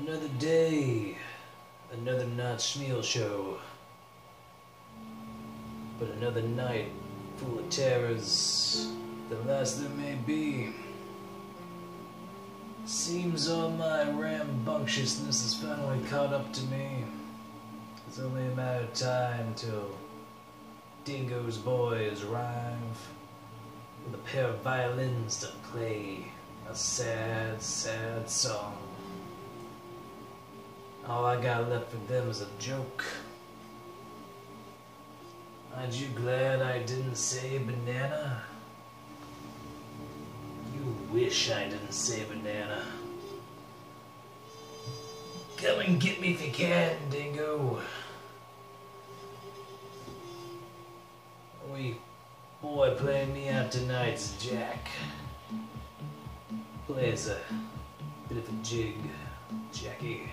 Another day, another not Smeal show, but another night full of terrors, the last there may be. Seems all my rambunctiousness has finally caught up to me. It's only a matter of time till Dingo's boys arrive with a pair of violins to play a sad, sad song. All I got left for them is a joke. Aren't you glad I didn't say banana? You wish I didn't say banana. Come and get me if you can, Dingo. We boy playing me out tonight's Jack. Plays a bit of a jig, Jackie.